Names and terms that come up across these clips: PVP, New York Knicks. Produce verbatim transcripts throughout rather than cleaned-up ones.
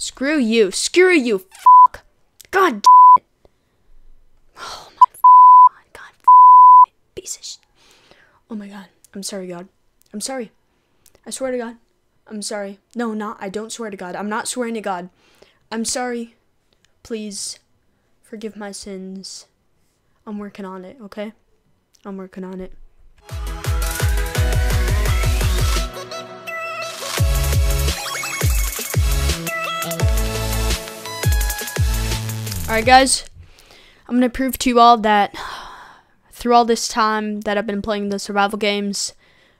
Screw you. Screw you. Fuck. God damn it. Oh my god. God damn it. Piece of shit. Oh my god. I'm sorry, God. I'm sorry. I swear to God. I'm sorry. No, not. I don't swear to God. I'm not swearing to God. I'm sorry. Please forgive my sins. I'm working on it, okay? I'm working on it. Alright guys, I'm going to prove to you all that through all this time that I've been playing the survival games,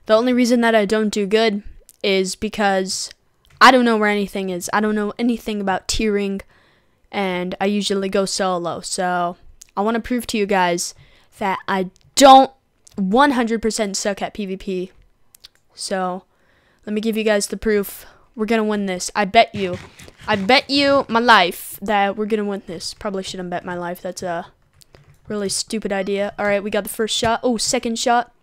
the only reason that I don't do good is because I don't know where anything is. I don't know anything about tiering, and I usually go solo. So I want to prove to you guys that I don't one hundred percent suck at PvP. So let me give you guys the proof. We're going to win this. I bet you. I bet you my life that we're going to win this. Probably shouldn't bet my life. That's a really stupid idea. All right, we got the first shot. Oh, second shot.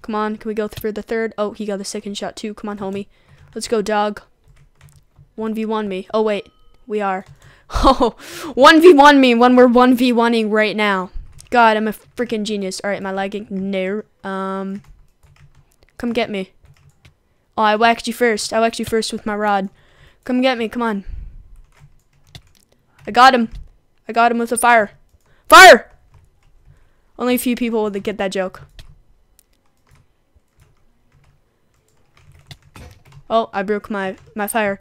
Come on. Can we go for the third? Oh, he got the second shot too. Come on, homie. Let's go, dog. one v one me. Oh, wait. We are. Oh, one v one me when we're one v one-ing right now. God, I'm a freaking genius. All right, am I lagging? No. Um, come get me. Oh, I whacked you first. I whacked you first with my rod. Come get me. Come on. I got him. I got him with a fire. Fire! Only a few people would get that joke. Oh, I broke my, my fire.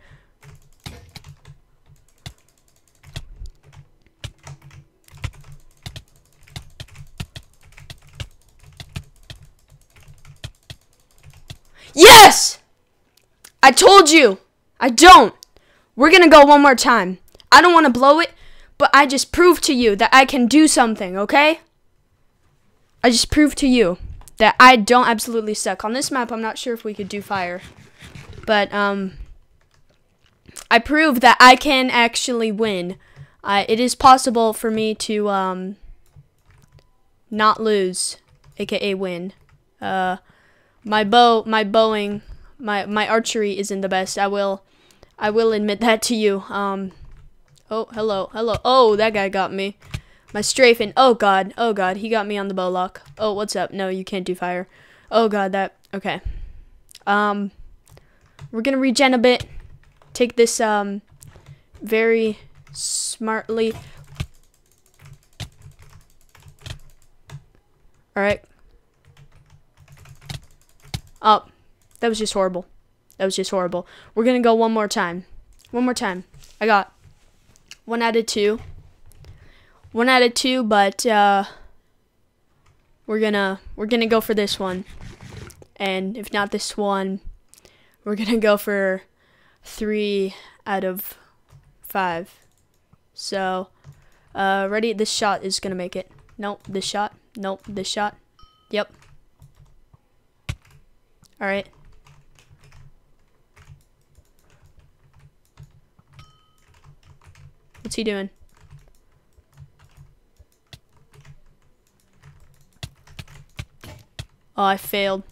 Yes! I told you. I don't. We're gonna go one more time. I don't want to blow it, but I just proved to you that I can do something, okay? I just proved to you that I don't absolutely suck. On this map, I'm not sure if we could do fire. But, um, I proved that I can actually win. Uh, it is possible for me to, um, not lose, aka win. Uh, my bow, my bowing, my, my archery isn't the best. I will, I will admit that to you, um... Oh, hello, hello. Oh, that guy got me. My strafing. Oh, God. Oh, God. He got me on the bow lock. Oh, what's up? No, you can't do fire. Oh, God, that. Okay. Um, we're going to regen a bit. Take this, um, very smartly. All right. Oh, that was just horrible. That was just horrible. We're going to go one more time. One more time. I got One out of two. One out of two, but uh, we're gonna we're gonna go for this one, and if not this one, we're gonna go for three out of five. So, uh, ready? This shot is gonna make it. Nope. This shot. Nope. This shot. Yep. All right. What's he doing? Oh, I failed.